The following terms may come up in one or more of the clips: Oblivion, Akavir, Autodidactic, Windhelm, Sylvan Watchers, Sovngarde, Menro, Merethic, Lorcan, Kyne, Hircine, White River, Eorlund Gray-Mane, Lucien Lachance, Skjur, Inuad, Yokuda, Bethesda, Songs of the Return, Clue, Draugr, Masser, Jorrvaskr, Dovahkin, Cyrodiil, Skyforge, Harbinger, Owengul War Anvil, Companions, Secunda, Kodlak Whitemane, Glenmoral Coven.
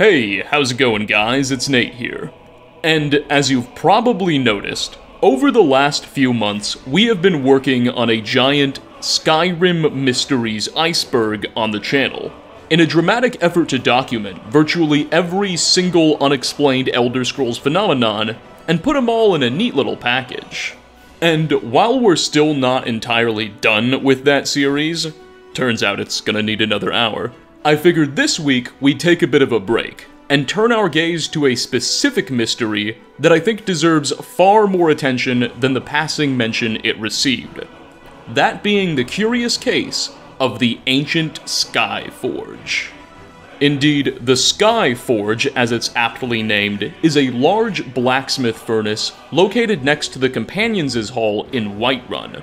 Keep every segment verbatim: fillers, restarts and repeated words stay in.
Hey, how's it going guys? It's Nate here. And as you've probably noticed, over the last few months, we have been working on a giant Skyrim Mysteries iceberg on the channel, in a dramatic effort to document virtually every single unexplained Elder Scrolls phenomenon, and put them all in a neat little package. And while we're still not entirely done with that series, turns out it's gonna need another hour, I figured this week we'd take a bit of a break, and turn our gaze to a specific mystery that I think deserves far more attention than the passing mention it received. That being the curious case of the ancient Skyforge. Indeed, the Skyforge, as it's aptly named, is a large blacksmith furnace located next to the Companions' Hall in Whiterun.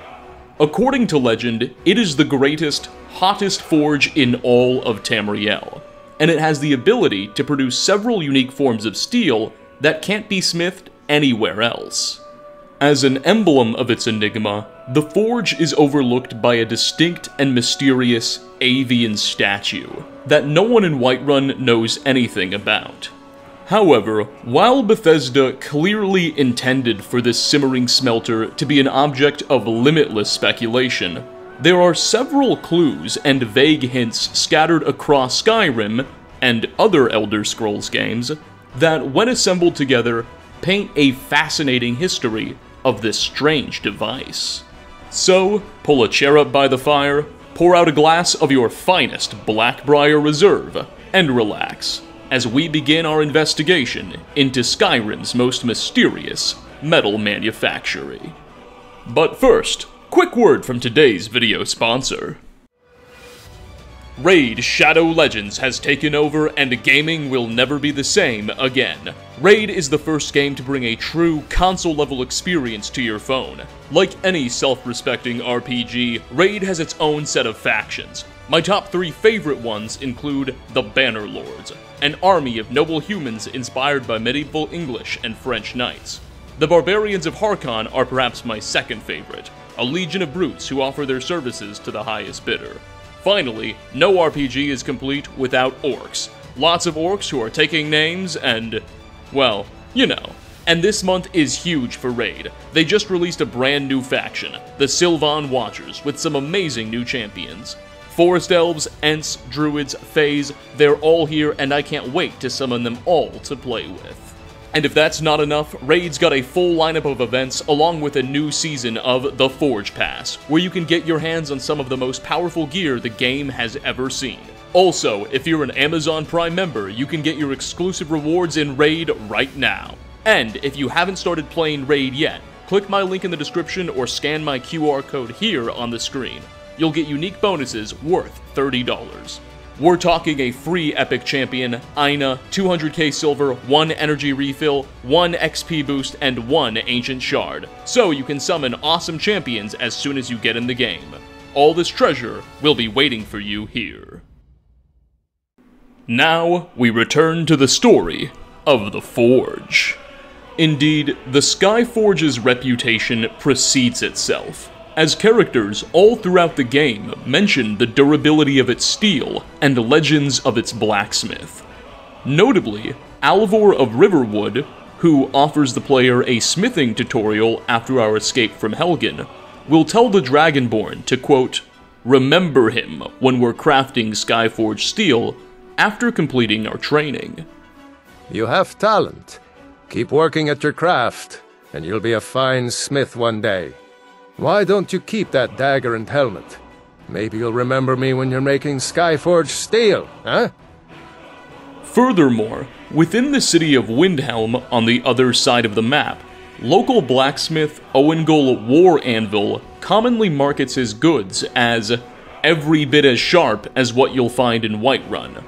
According to legend, it is the greatest, hottest forge in all of Tamriel, and it has the ability to produce several unique forms of steel that can't be smithed anywhere else. As an emblem of its enigma, the forge is overlooked by a distinct and mysterious avian statue that no one in Whiterun knows anything about. However, while Bethesda clearly intended for this simmering smelter to be an object of limitless speculation, there are several clues and vague hints scattered across Skyrim and other Elder Scrolls games that, when assembled together, paint a fascinating history of this strange device. So, pull a chair up by the fire, pour out a glass of your finest Blackbriar Reserve, and relax as we begin our investigation into Skyrim's most mysterious metal manufactory. But first, quick word from today's video sponsor. Raid Shadow Legends has taken over and gaming will never be the same again. Raid is the first game to bring a true console-level experience to your phone. Like any self-respecting R P G, Raid has its own set of factions. My top three favorite ones include the Bannerlords, an army of noble humans inspired by medieval English and French knights. The Barbarians of Hircine are perhaps my second favorite, a legion of brutes who offer their services to the highest bidder. Finally, no R P G is complete without orcs. Lots of orcs who are taking names and, well, you know. And this month is huge for Raid. They just released a brand new faction, the Sylvan Watchers, with some amazing new champions. Forest Elves, Ents, Druids, Faes, they're all here and I can't wait to summon them all to play with. And if that's not enough, Raid's got a full lineup of events along with a new season of the Forge Pass, where you can get your hands on some of the most powerful gear the game has ever seen. Also, if you're an Amazon Prime member, you can get your exclusive rewards in Raid right now. And if you haven't started playing Raid yet, click my link in the description or scan my Q R code here on the screen. You'll get unique bonuses worth thirty dollars. We're talking a free epic champion, Ina, two hundred K silver, one energy refill, one X P boost, and one ancient shard. So you can summon awesome champions as soon as you get in the game. All this treasure will be waiting for you here. Now we return to the story of the Forge. Indeed, the Skyforge's reputation precedes itself, as characters all throughout the game mention the durability of its steel and legends of its blacksmith. Notably, Alvor of Riverwood, who offers the player a smithing tutorial after our escape from Helgen, will tell the Dragonborn to, quote, remember him when we're crafting Skyforge steel after completing our training. You have talent. Keep working at your craft, and you'll be a fine smith one day. Why don't you keep that dagger and helmet? Maybe you'll remember me when you're making Skyforge steel, huh? Furthermore, within the city of Windhelm on the other side of the map, local blacksmith Owengul War Anvil commonly markets his goods as every bit as sharp as what you'll find in Whiterun.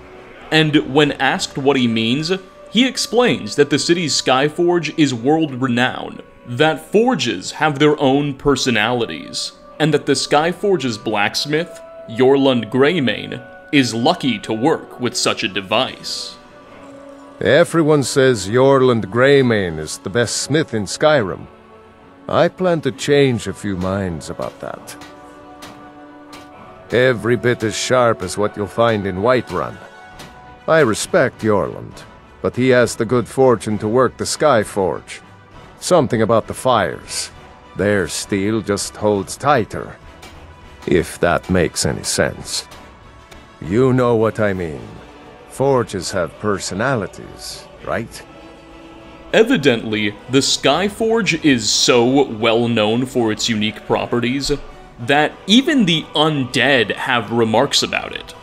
And when asked what he means, he explains that the city's Skyforge is world-renowned, that forges have their own personalities, and that the Skyforge's blacksmith, Eorlund Gray-Mane, is lucky to work with such a device. Everyone says Eorlund Gray-Mane is the best smith in Skyrim. I plan to change a few minds about that. Every bit as sharp as what you'll find in Whiterun. I respect Eorlund, but he has the good fortune to work the Skyforge. Something about the fires. Their steel just holds tighter, if that makes any sense. You know what I mean. Forges have personalities, right? Evidently, the Skyforge is so well known for its unique properties that even the undead have remarks about it.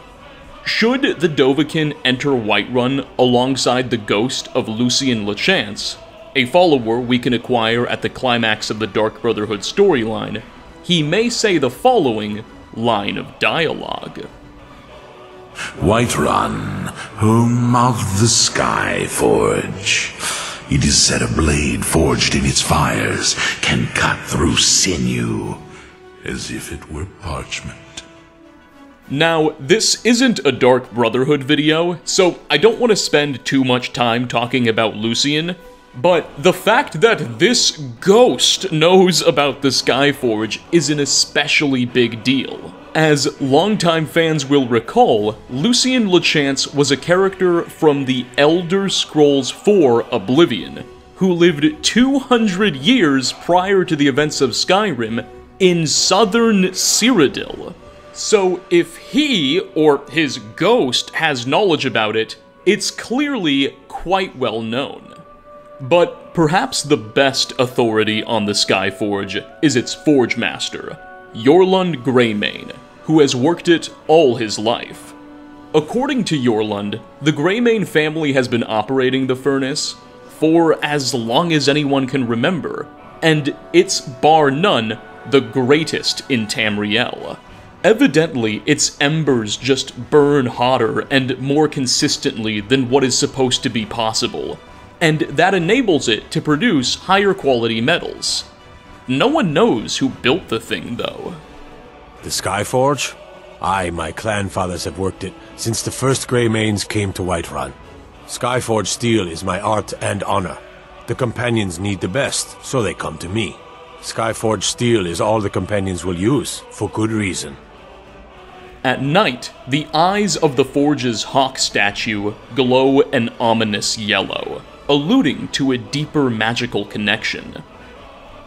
Should the Dovahkin enter Whiterun alongside the ghost of Lucien Lachance, a follower we can acquire at the climax of the Dark Brotherhood storyline, he may say the following line of dialogue. Whiterun, home of the Skyforge. It is said a blade forged in its fires can cut through sinew, as if it were parchment. Now, this isn't a Dark Brotherhood video, so I don't want to spend too much time talking about Lucien, but the fact that this ghost knows about the Skyforge is an especially big deal. As longtime fans will recall, Lucien Lachance was a character from the Elder Scrolls four Oblivion, who lived two hundred years prior to the events of Skyrim in southern Cyrodiil. So if he, or his ghost, has knowledge about it, it's clearly quite well known. But perhaps the best authority on the Skyforge is its Forge Master, Eorlund Gray-Mane, who has worked it all his life. According to Eorlund, the Gray-Mane family has been operating the furnace for as long as anyone can remember, and it's bar none the greatest in Tamriel. Evidently, its embers just burn hotter and more consistently than what is supposed to be possible, and that enables it to produce higher quality metals. No one knows who built the thing, though. The Skyforge? I, my clan fathers have worked it since the first Grey-Manes came to Whiterun. Skyforge steel is my art and honor. The Companions need the best, so they come to me. Skyforge steel is all the Companions will use, for good reason. At night, the eyes of the Forge's hawk statue glow an ominous yellow, alluding to a deeper magical connection.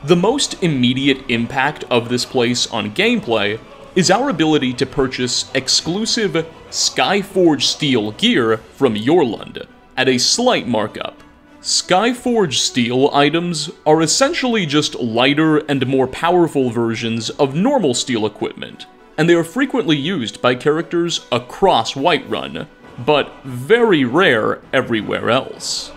The most immediate impact of this place on gameplay is our ability to purchase exclusive Skyforge steel gear from Eorlund at a slight markup. Skyforge steel items are essentially just lighter and more powerful versions of normal steel equipment, and they are frequently used by characters across Whiterun, but very rare everywhere else.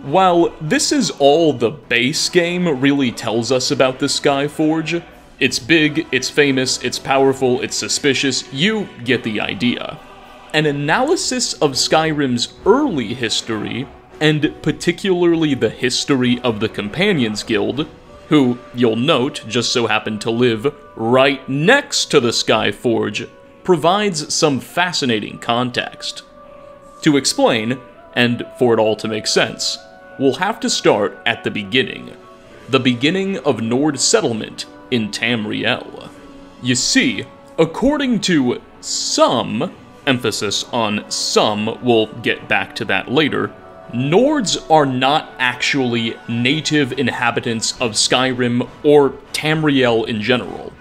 While this is all the base game really tells us about the Skyforge, it's big, it's famous, it's powerful, it's suspicious, you get the idea. An analysis of Skyrim's early history, and particularly the history of the Companions Guild, who, you'll note, just so happened to live right next to the Skyforge, provides some fascinating context. To explain, and for it all to make sense, we'll have to start at the beginning. The beginning of Nord settlement in Tamriel. You see, according to some, emphasis on some, we'll get back to that later, Nords are not actually native inhabitants of Skyrim or Tamriel in general.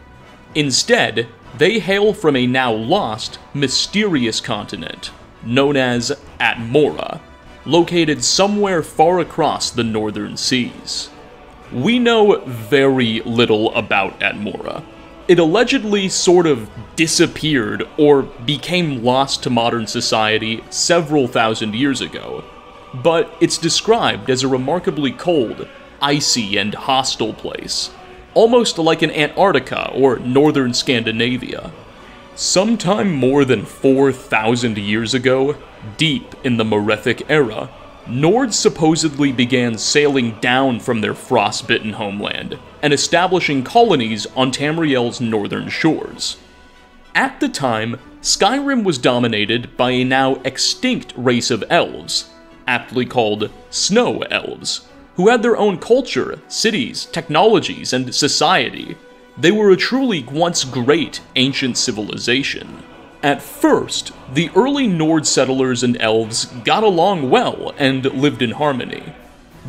Instead, they hail from a now lost, mysterious continent known as Atmora, located somewhere far across the northern seas. We know very little about Atmora. It allegedly sort of disappeared or became lost to modern society several thousand years ago, but it's described as a remarkably cold, icy, and hostile place, almost like an Antarctica or northern Scandinavia. Sometime more than four thousand years ago, deep in the Merethic era, Nords supposedly began sailing down from their frostbitten homeland and establishing colonies on Tamriel's northern shores. At the time, Skyrim was dominated by a now extinct race of elves, aptly called Snow Elves, who had their own culture, cities, technologies, and society. They were a truly once great ancient civilization. At first, the early Nord settlers and elves got along well and lived in harmony,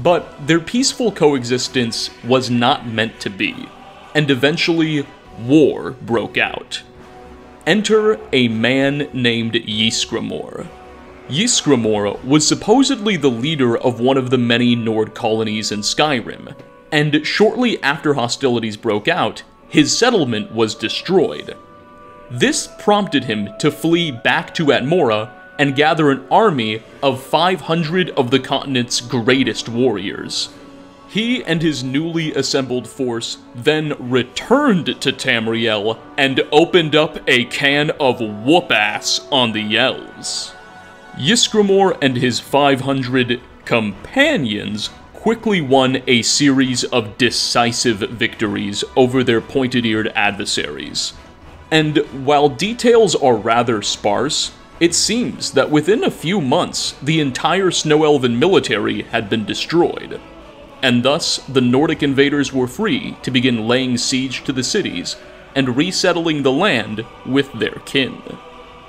but their peaceful coexistence was not meant to be, and eventually war broke out. Enter a man named Ysgramor. Ysgramor was supposedly the leader of one of the many Nord colonies in Skyrim, and shortly after hostilities broke out, his settlement was destroyed. This prompted him to flee back to Atmora and gather an army of five hundred of the continent's greatest warriors. He and his newly assembled force then returned to Tamriel and opened up a can of whoop-ass on the elves. Ysgramor and his five hundred companions quickly won a series of decisive victories over their pointed-eared adversaries. And while details are rather sparse, it seems that within a few months, the entire Snow Elven military had been destroyed, and thus the Nordic invaders were free to begin laying siege to the cities and resettling the land with their kin.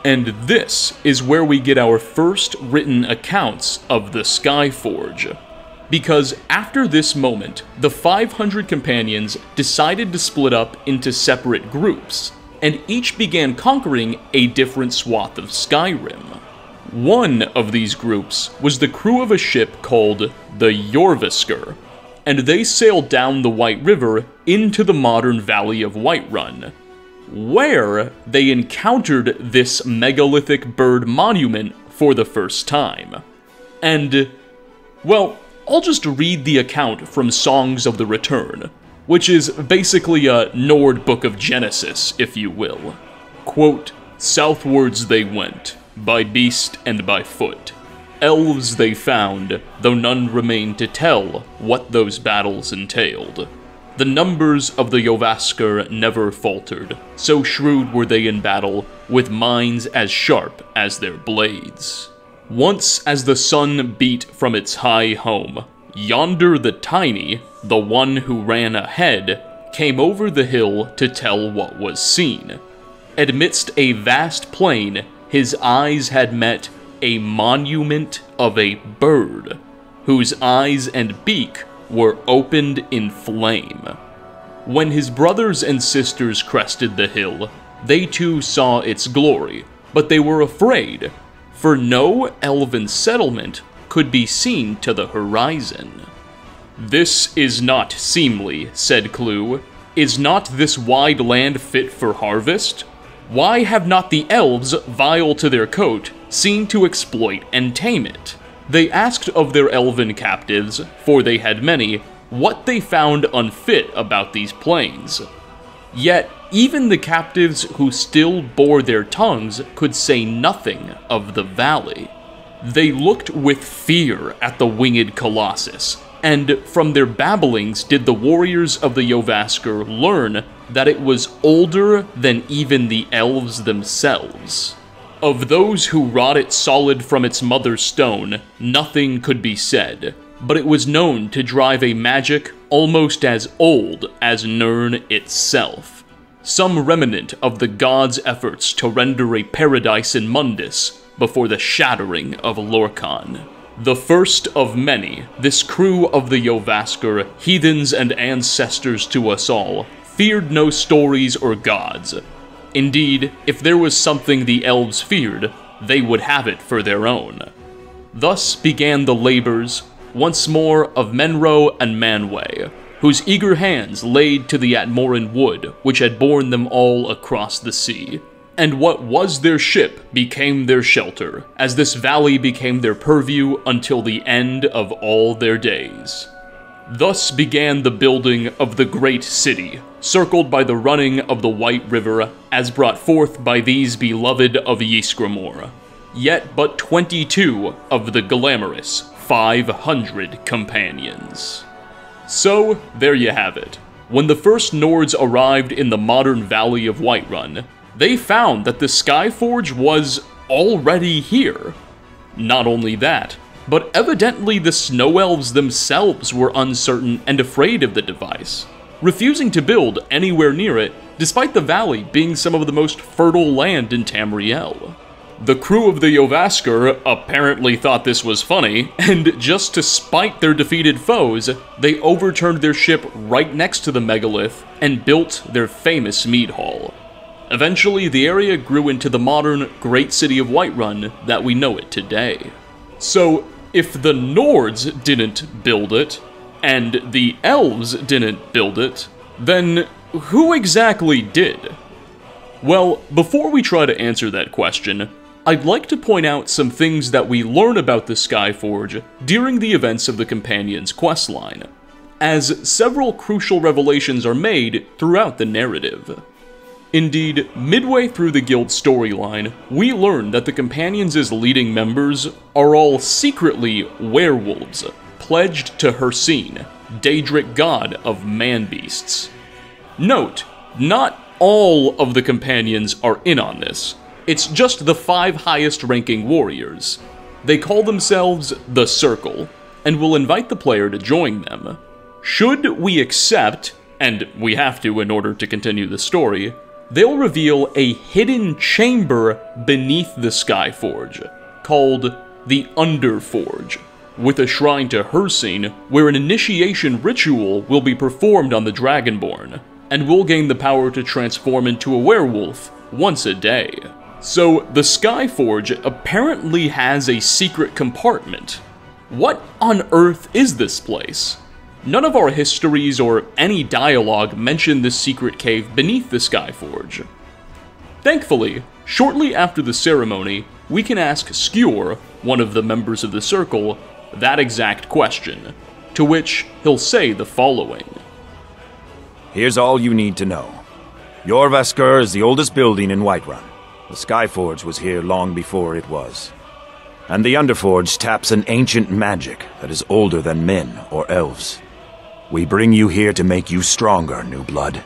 And this is where we get our first written accounts of the Skyforge. Because after this moment, the five hundred companions decided to split up into separate groups, and each began conquering a different swath of Skyrim. One of these groups was the crew of a ship called the Jorrvaskr, and they sailed down the White River into the modern valley of Whiterun, where they encountered this megalithic bird monument for the first time. And, well, I'll just read the account from Songs of the Return, which is basically a Nord Book of Genesis, if you will. Quote, "Southwards they went, by beast and by foot. Elves they found, though none remained to tell what those battles entailed. The numbers of the Jorrvaskr never faltered, so shrewd were they in battle, with minds as sharp as their blades. Once as the sun beat from its high home, yonder the tiny, the one who ran ahead, came over the hill to tell what was seen. Amidst a vast plain, his eyes had met a monument of a bird, whose eyes and beak were opened in flame. When his brothers and sisters crested the hill, they too saw its glory, but they were afraid, for no elven settlement could be seen to the horizon. This is not seemly," said Clue. "Is not this wide land fit for harvest? Why have not the elves, vile to their coat, seen to exploit and tame it?" They asked of their elven captives, for they had many, what they found unfit about these plains. Yet even the captives who still bore their tongues could say nothing of the valley. They looked with fear at the winged colossus, and from their babblings did the warriors of the Jorrvaskr learn that it was older than even the elves themselves. Of those who wrought it solid from its mother's stone, nothing could be said, but it was known to drive a magic almost as old as Nirn itself. Some remnant of the gods' efforts to render a paradise in Mundus before the shattering of Lorcan. The first of many, this crew of the Jorrvaskr, heathens and ancestors to us all, feared no stories or gods. Indeed, if there was something the elves feared, they would have it for their own. Thus began the labors, once more, of Menro and Manwë, whose eager hands laid to the Atmoran wood which had borne them all across the sea. And what was their ship became their shelter, as this valley became their purview until the end of all their days. Thus began the building of the great city, circled by the running of the White River, as brought forth by these beloved of Ysgramor. Yet but twenty-two of the glamorous five hundred companions. So, there you have it. When the first Nords arrived in the modern valley of Whiterun, they found that the Skyforge was already here. Not only that, but evidently the Snow Elves themselves were uncertain and afraid of the device, refusing to build anywhere near it, despite the valley being some of the most fertile land in Tamriel. The crew of the Jorrvaskr apparently thought this was funny, and just to spite their defeated foes, they overturned their ship right next to the megalith and built their famous mead hall. Eventually, the area grew into the modern great city of Whiterun that we know it today. So, if the Nords didn't build it, and the Elves didn't build it, then who exactly did? Well, before we try to answer that question, I'd like to point out some things that we learn about the Skyforge during the events of the Companions questline, as several crucial revelations are made throughout the narrative. Indeed, midway through the guild storyline, we learn that the Companions' leading members are all secretly werewolves, pledged to Hircine, Daedric god of man-beasts. Note, not all of the Companions are in on this. It's just the five highest-ranking warriors. They call themselves the Circle, and will invite the player to join them. Should we accept, and we have to in order to continue the story, they'll reveal a hidden chamber beneath the Skyforge, called the Underforge, with a shrine to Hircine where an initiation ritual will be performed on the Dragonborn, and will gain the power to transform into a werewolf once a day. So the Skyforge apparently has a secret compartment. What on earth is this place? None of our histories or any dialogue mention this secret cave beneath the Skyforge. Thankfully, shortly after the ceremony, we can ask Skjur, one of the members of the Circle, that exact question, to which he'll say the following. Here's all you need to know. Jorrvaskr is the oldest building in Whiterun. The Skyforge was here long before it was. And the Underforge taps an ancient magic that is older than men or elves. We bring you here to make you stronger, new blood.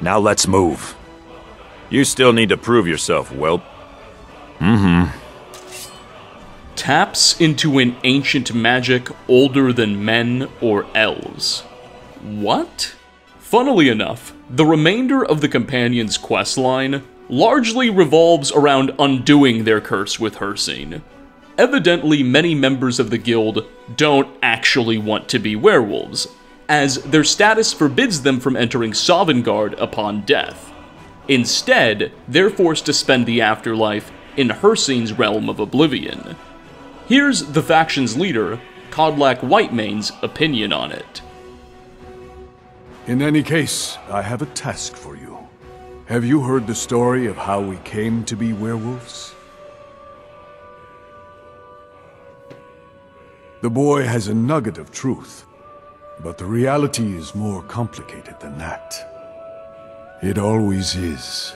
Now let's move. You still need to prove yourself, whelp. Mm-hmm. Taps into an ancient magic older than men or elves. What? Funnily enough, the remainder of the Companions' questline largely revolves around undoing their curse with Hircine. Evidently, many members of the guild don't actually want to be werewolves, as their status forbids them from entering Sovngarde upon death. Instead, they're forced to spend the afterlife in Hircine's realm of Oblivion. Here's the faction's leader, Kodlak Whitemane's opinion on it. In any case, I have a task for you. Have you heard the story of how we came to be werewolves? The boy has a nugget of truth, but the reality is more complicated than that. It always is.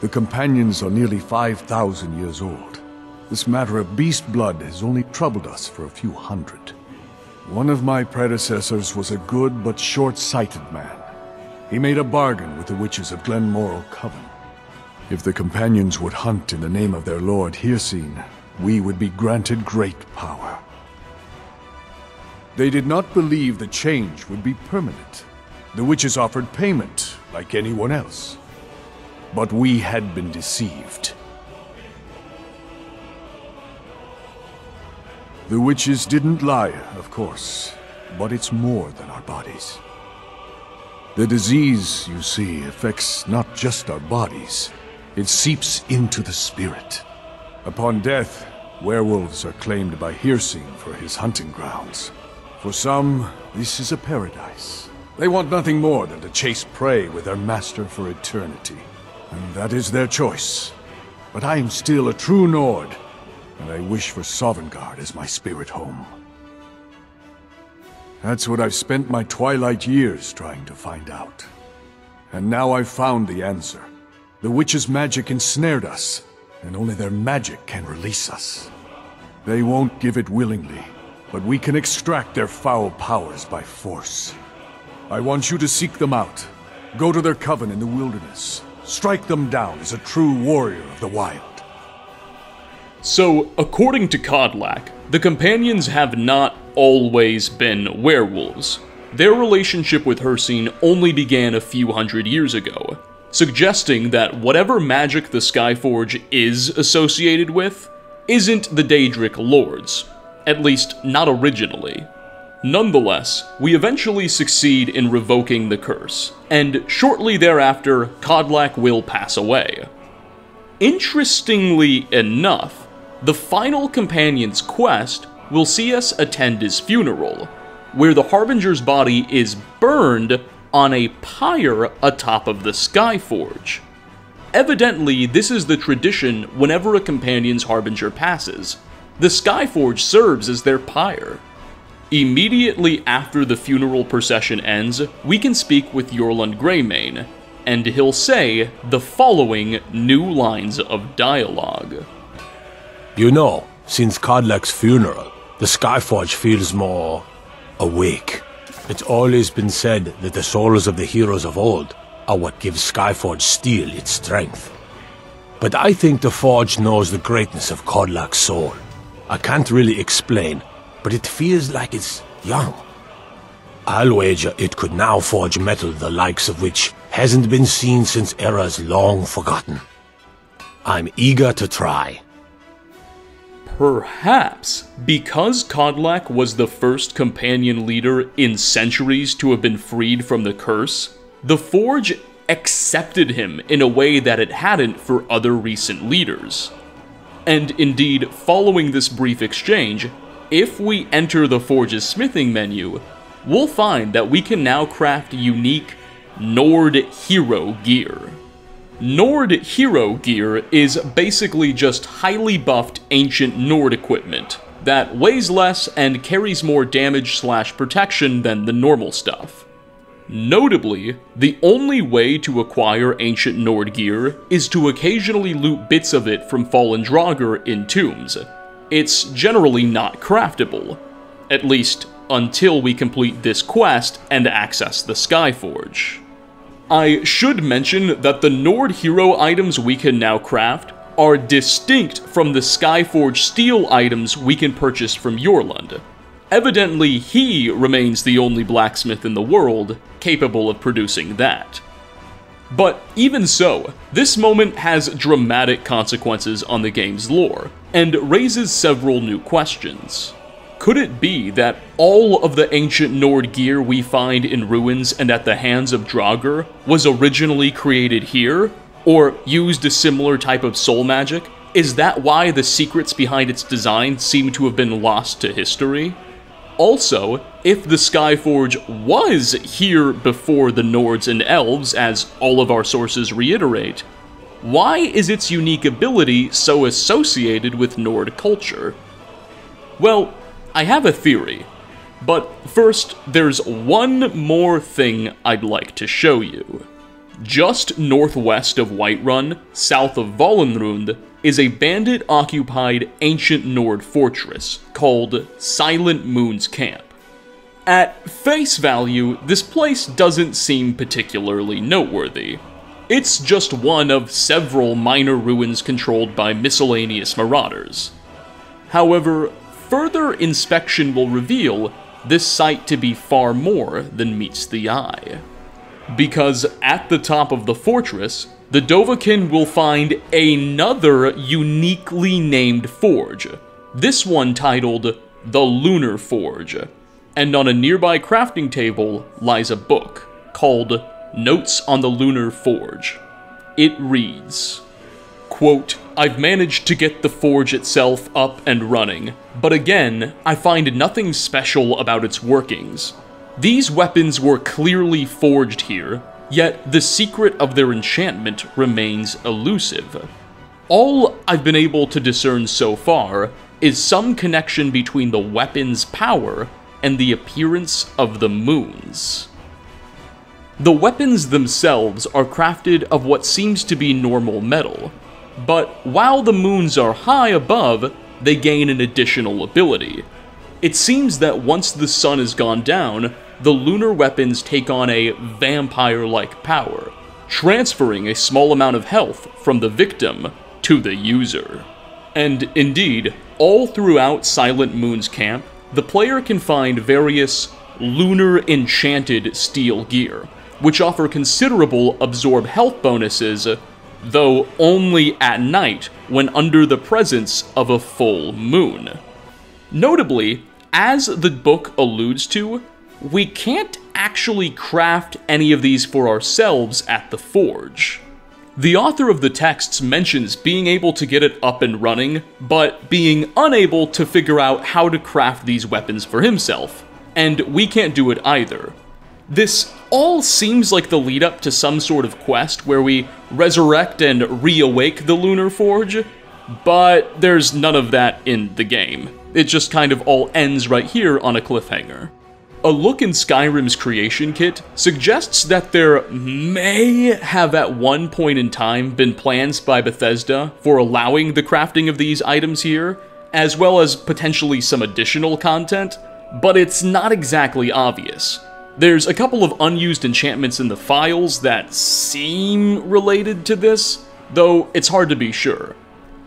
The Companions are nearly five thousand years old. This matter of beast blood has only troubled us for a few hundred. One of my predecessors was a good but short-sighted man. He made a bargain with the witches of Glenmoral Coven. If the Companions would hunt in the name of their lord Hircine, we would be granted great power. They did not believe the change would be permanent. The witches offered payment, like anyone else. But we had been deceived. The witches didn't lie, of course, but it's more than our bodies. The disease, you see, affects not just our bodies. It seeps into the spirit. Upon death, werewolves are claimed by Hircine for his hunting grounds. For some, this is a paradise. They want nothing more than to chase prey with their master for eternity. And that is their choice. But I am still a true Nord, and I wish for Sovngarde as my spirit home. That's what I've spent my twilight years trying to find out. And now I've found the answer. The witches' magic ensnared us, and only their magic can release us. They won't give it willingly, but we can extract their foul powers by force. I want you to seek them out. Go to their coven in the wilderness. Strike them down as a true warrior of the wild. So, according to Kodlak, the Companions have not always been werewolves, Their relationship with Hircine only began a few hundred years ago, suggesting that whatever magic the Skyforge is associated with isn't the Daedric lords, at least not originally. Nonetheless, we eventually succeed in revoking the curse, and shortly thereafter, Kodlak will pass away. Interestingly enough, the final companion's quest will see us attend his funeral, where the Harbinger's body is burned on a pyre atop of the Skyforge. Evidently, this is the tradition whenever a companion's Harbinger passes. The Skyforge serves as their pyre. Immediately after the funeral procession ends, we can speak with Eorlund Gray-Mane, and he'll say the following new lines of dialogue. You know, since Kodlak's funeral, the Skyforge feels more awake. It's always been said that the souls of the heroes of old are what gives Skyforge steel its strength. But I think the Forge knows the greatness of Kodlak's soul. I can't really explain, but it feels like it's young. I'll wager it could now forge metal the likes of which hasn't been seen since eras long forgotten. I'm eager to try. Perhaps because Kodlak was the first companion leader in centuries to have been freed from the curse, the Forge accepted him in a way that it hadn't for other recent leaders. And indeed, following this brief exchange, if we enter the Forge's smithing menu, we'll find that we can now craft unique Nord Hero gear. Nord Hero gear is basically just highly buffed ancient Nord equipment that weighs less and carries more damage slash protection than the normal stuff. Notably, the only way to acquire ancient Nord gear is to occasionally loot bits of it from fallen Draugr in tombs. It's generally not craftable, at least until we complete this quest and access the Skyforge. I should mention that the Nord Hero items we can now craft are distinct from the Skyforge steel items we can purchase from Eorlund. Evidently, he remains the only blacksmith in the world capable of producing that. But even so, this moment has dramatic consequences on the game's lore, and raises several new questions. Could it be that all of the ancient Nord gear we find in ruins and at the hands of Draugr was originally created here, or used a similar type of soul magic? Is that why the secrets behind its design seem to have been lost to history? Also, if the Skyforge was here before the Nords and Elves, as all of our sources reiterate, why is its unique ability so associated with Nord culture? Well, I have a theory, but first, there's one more thing I'd like to show you. Just northwest of Whiterun, south of Valenrund, is a bandit-occupied ancient Nord fortress called Silent Moon's Camp. At face value, this place doesn't seem particularly noteworthy. It's just one of several minor ruins controlled by miscellaneous marauders. However, further inspection will reveal this site to be far more than meets the eye. Because at the top of the fortress, the Dovahkin will find another uniquely named forge, this one titled the Lunar Forge, and on a nearby crafting table lies a book called Notes on the Lunar Forge. It reads, quote, I've managed to get the forge itself up and running, but again, I find nothing special about its workings. These weapons were clearly forged here, yet the secret of their enchantment remains elusive. All I've been able to discern so far is some connection between the weapon's power and the appearance of the moons. The weapons themselves are crafted of what seems to be normal metal, but while the moons are high above, they gain an additional ability. It seems that once the sun has gone down, the lunar weapons take on a vampire-like power, transferring a small amount of health from the victim to the user. And indeed, all throughout Silent Moon's Camp, the player can find various lunar enchanted steel gear, which offer considerable absorb health bonuses, though only at night when under the presence of a full moon. Notably, as the book alludes to, we can't actually craft any of these for ourselves at the forge. The author of the texts mentions being able to get it up and running, but being unable to figure out how to craft these weapons for himself, and we can't do it either. This all seems like the lead up to some sort of quest where we resurrect and reawake the Lunar Forge, but there's none of that in the game. It just kind of all ends right here on a cliffhanger. A look in Skyrim's creation kit suggests that there may have at one point in time been plans by Bethesda for allowing the crafting of these items here, as well as potentially some additional content, but it's not exactly obvious. There's a couple of unused enchantments in the files that seem related to this, though it's hard to be sure.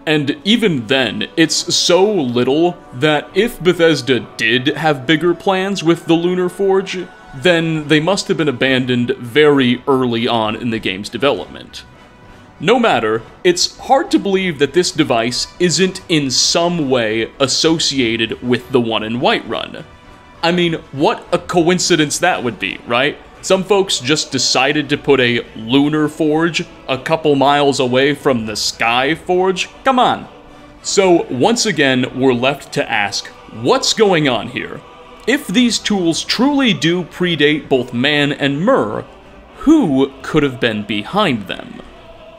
And even then, it's so little that if Bethesda did have bigger plans with the Lunar Forge, then they must have been abandoned very early on in the game's development. No matter, it's hard to believe that this device isn't in some way associated with the one in Whiterun. I mean, what a coincidence that would be, right? Some folks just decided to put a Lunar Forge a couple miles away from the Skyforge? Come on! So, once again, we're left to ask, what's going on here? If these tools truly do predate both man and myrrh, who could have been behind them?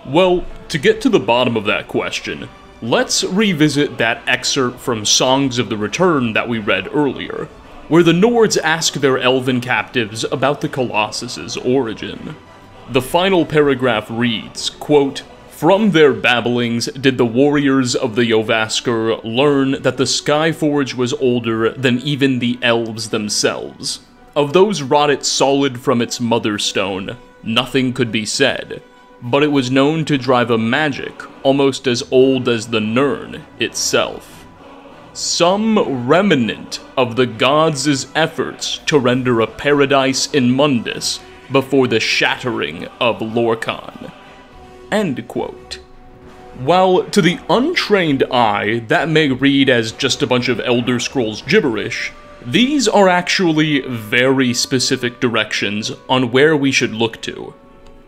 Well, to get to the bottom of that question, let's revisit that excerpt from Songs of the Return that we read earlier, where the Nords ask their elven captives about the Colossus's origin. The final paragraph reads, quote, "From their babblings did the warriors of the Jorrvaskr learn that the Skyforge was older than even the elves themselves. Of those wrought it solid from its mother stone, nothing could be said, but it was known to drive a magic almost as old as the Nirn itself. Some remnant of the gods' efforts to render a paradise in Mundus before the shattering of Lorcan." End quote. While to the untrained eye that may read as just a bunch of Elder Scrolls gibberish, these are actually very specific directions on where we should look to.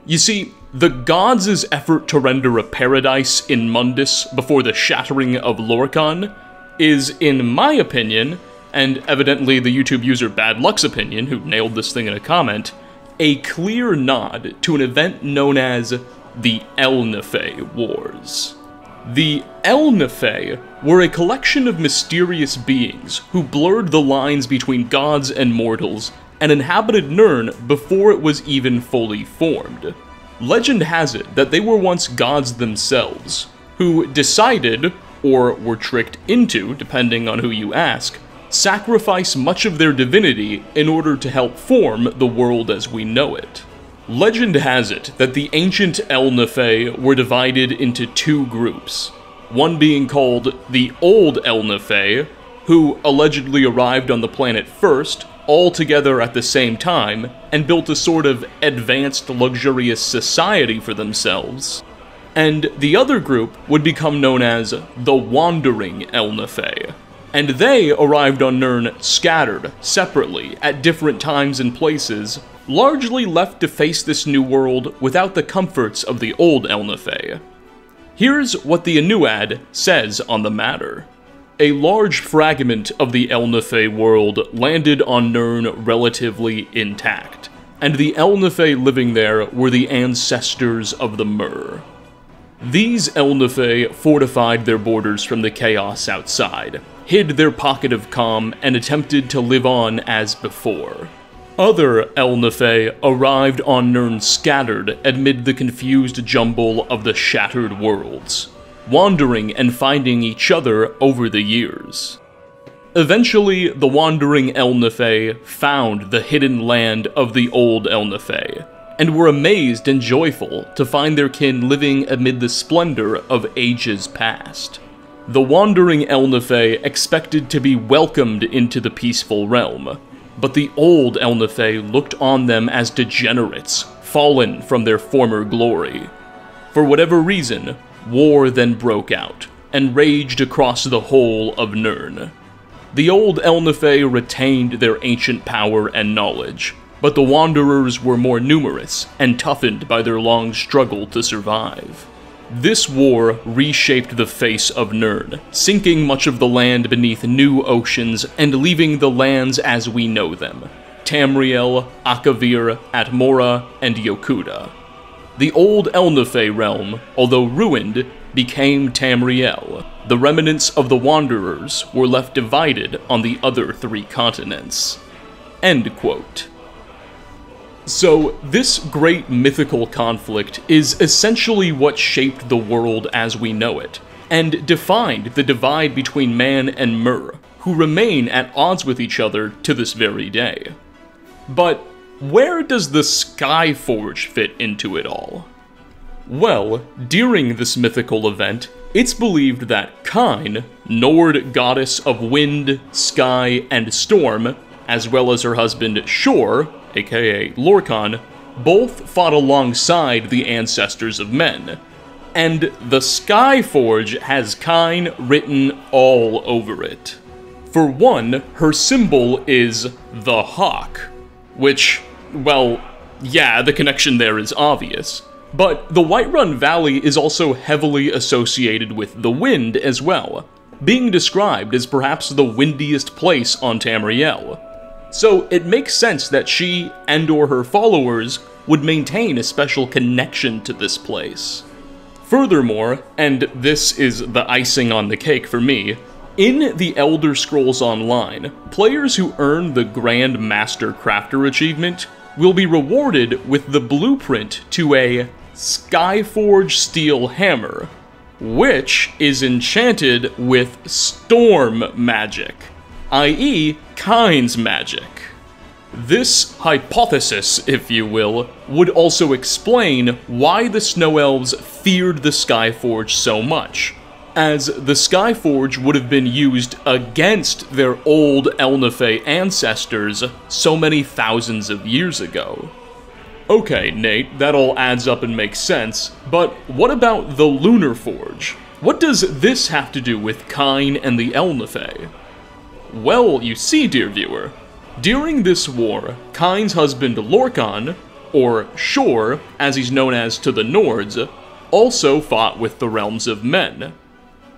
You see, the gods' effort to render a paradise in Mundus before the shattering of Lorcan is, in my opinion, and evidently the YouTube user Bad Luck's opinion, who nailed this thing in a comment, a clear nod to an event known as the Ehlnofey Wars. The Ehlnofey were a collection of mysterious beings who blurred the lines between gods and mortals and inhabited Nirn before it was even fully formed. Legend has it that they were once gods themselves, who decided, or were tricked into, depending on who you ask, sacrifice much of their divinity in order to help form the world as we know it. Legend has it that the ancient Ehlnofey were divided into two groups, one being called the Old Ehlnofey, who allegedly arrived on the planet first, all together at the same time, and built a sort of advanced luxurious society for themselves, and the other group would become known as the Wandering Ehlnofey, and they arrived on Nirn scattered, separately, at different times and places, largely left to face this new world without the comforts of the Old Ehlnofey. Here's what the Inuad says on the matter. "A large fragment of the Ehlnofey world landed on Nirn relatively intact, and the Ehlnofey living there were the ancestors of the Myrrh. These Ehlnofey fortified their borders from the chaos outside, hid their pocket of calm, and attempted to live on as before. Other Ehlnofey arrived on Nirn scattered amid the confused jumble of the shattered worlds, wandering and finding each other over the years. Eventually, the Wandering Ehlnofey found the hidden land of the Old Ehlnofey, and were amazed and joyful to find their kin living amid the splendor of ages past. The Wandering Ehlnofey expected to be welcomed into the peaceful realm, But the old Ehlnofey looked on them as degenerates, fallen from their former glory. For whatever reason, war then broke out, and raged across the whole of Nirn. The old Ehlnofey retained their ancient power and knowledge, but the Wanderers were more numerous and toughened by their long struggle to survive. This war reshaped the face of Nirn, sinking much of the land beneath new oceans and leaving the lands as we know them: Tamriel, Akavir, Atmora, and Yokuda. The old Ehlnofey realm, although ruined, became Tamriel. The remnants of the Wanderers were left divided on the other three continents." End quote. So, this great mythical conflict is essentially what shaped the world as we know it, and defined the divide between man and Myr, who remain at odds with each other to this very day. But where does the Skyforge fit into it all? Well, during this mythical event, it's believed that Kyne, Nord goddess of wind, sky, and storm, as well as her husband Shor, aka Lorcan, both fought alongside the ancestors of men. And the Skyforge has Kyne written all over it. For one, her symbol is the hawk, which, well, yeah, the connection there is obvious. But the Whiterun Valley is also heavily associated with the wind as well, being described as perhaps the windiest place on Tamriel. So it makes sense that she and or her followers would maintain a special connection to this place. Furthermore, and this is the icing on the cake for me, in the Elder Scrolls Online, players who earn the Grand Master Crafter achievement will be rewarded with the blueprint to a Skyforge steel hammer, which is enchanted with storm magic, that is Kyne's magic. This hypothesis, if you will, would also explain why the Snow Elves feared the Skyforge so much, as the Skyforge would have been used against their old Ehlnofey ancestors so many thousands of years ago. Okay, Nate, that all adds up and makes sense, but what about the Lunar Forge? What does this have to do with Kyne and the Ehlnofey? Well, you see, dear viewer, during this war, Kyne's husband Lorcan, or Shor, as he's known as to the Nords, also fought with the realms of men.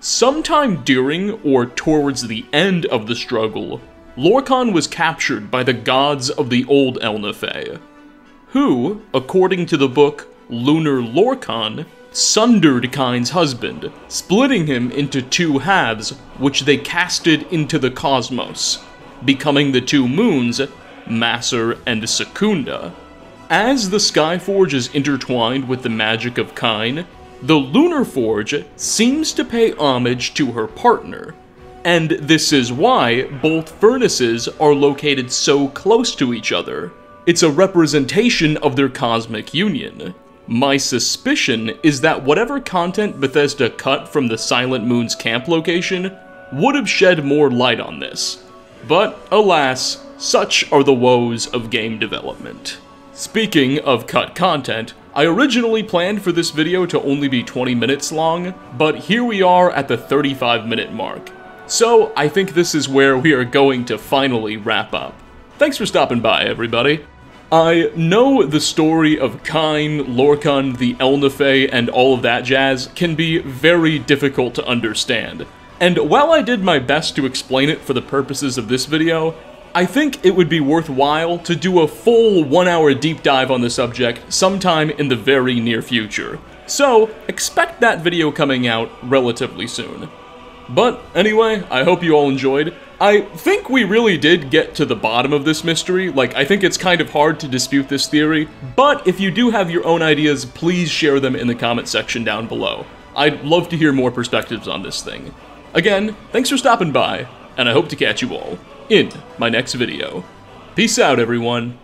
Sometime during or towards the end of the struggle, Lorcan was captured by the gods of the old Ehlnofey, who, according to the book Lunar Lorcan, sundered Kyne's husband, splitting him into two halves, which they casted into the cosmos, becoming the two moons, Masser and Secunda. As the Skyforge is intertwined with the magic of Kyne, the Lunar Forge seems to pay homage to her partner, and this is why both furnaces are located so close to each other. It's a representation of their cosmic union. My suspicion is that whatever content Bethesda cut from the Silent Moon's Camp location would have shed more light on this, but alas, such are the woes of game development. Speaking of cut content, I originally planned for this video to only be twenty minutes long, but here we are at the thirty-five minute mark. So I think this is where we are going to finally wrap up. Thanks for stopping by, everybody. I know the story of Kyne, Lorcan, the Ehlnofey, and all of that jazz can be very difficult to understand, and while I did my best to explain it for the purposes of this video, I think it would be worthwhile to do a full one hour deep dive on the subject sometime in the very near future, so expect that video coming out relatively soon. But anyway, I hope you all enjoyed. I think we really did get to the bottom of this mystery. Like, I think it's kind of hard to dispute this theory, but if you do have your own ideas, please share them in the comment section down below. I'd love to hear more perspectives on this thing. Again, thanks for stopping by, and I hope to catch you all in my next video. Peace out, everyone.